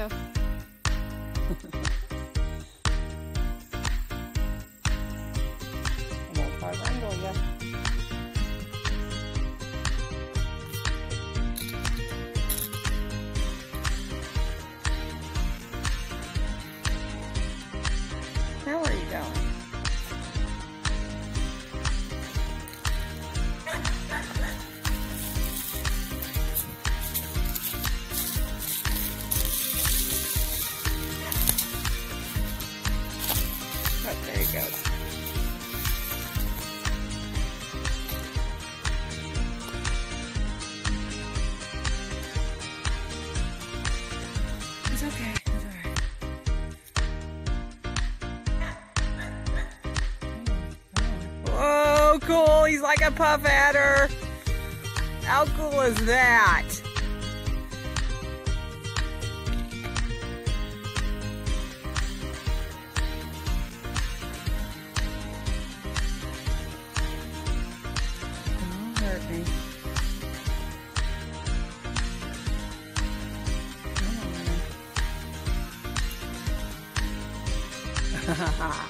go. I'm all part angle, yeah. Now where are you going? There you go. It's okay. It's all right. Whoa, cool. He's like a Puff Adder. How cool is that? Me. Come on.